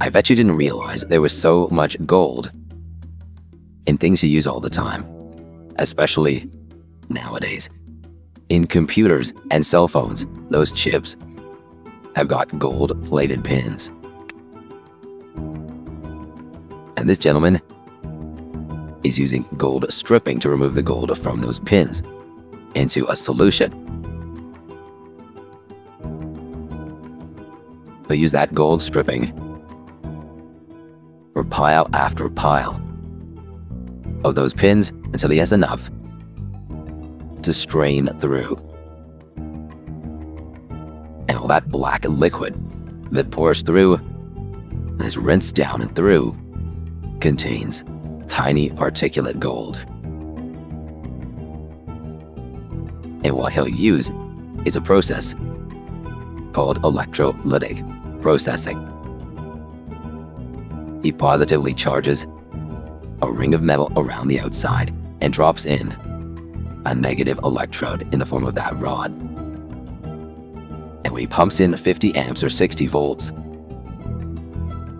I bet you didn't realize there was so much gold in things you use all the time, especially nowadays. In computers and cell phones, those chips have got gold-plated pins. And this gentleman is using gold stripping to remove the gold from those pins into a solution. He'll use that gold stripping for pile after pile of those pins until he has enough to strain through. And all that black liquid that pours through and is rinsed down and through contains tiny particulate gold. And what he'll use is a process called electrolytic processing. He positively charges a ring of metal around the outside and drops in a negative electrode in the form of that rod. And when he pumps in 50 amps or 60 volts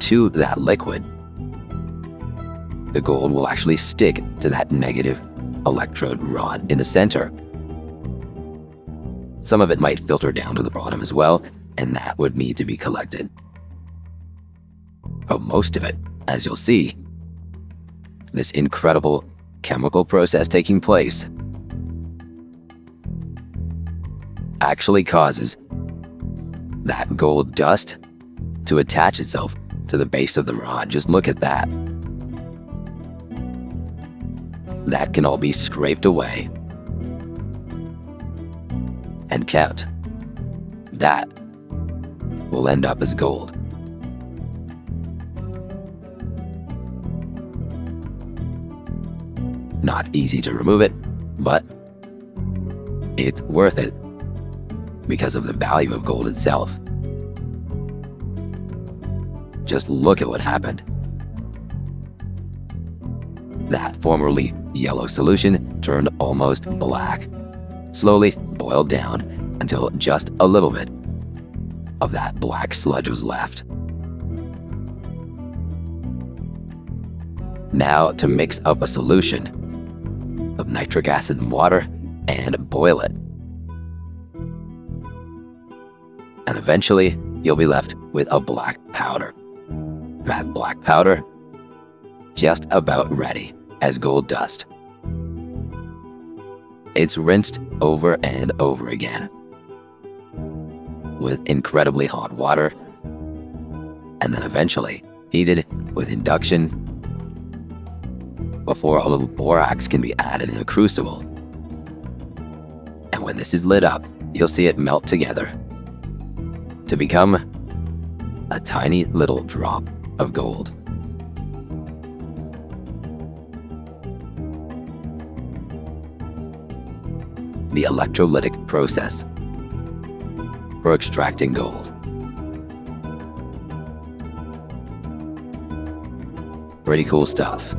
to that liquid, the gold will actually stick to that negative electrode rod in the center. Some of it might filter down to the bottom as well, and that would need to be collected. But most of it, as you'll see, this incredible chemical process taking place actually causes that gold dust to attach itself to the base of the rod. Just look at that. That can all be scraped away and kept. That will end up as gold. Not easy to remove it, but it's worth it because of the value of gold itself. Just look at what happened. That formerly yellow solution turned almost black, slowly boiled down until just a little bit of that black sludge was left. Now to mix up a solution of nitric acid and water and boil it. And eventually, you'll be left with a black powder. That black powder, just about ready as gold dust. It's rinsed over and over again with incredibly hot water, and then eventually heated with induction before a little borax can be added in a crucible. And when this is lit up, you'll see it melt together to become a tiny little drop of gold. The electrolytic process for extracting gold. Pretty cool stuff.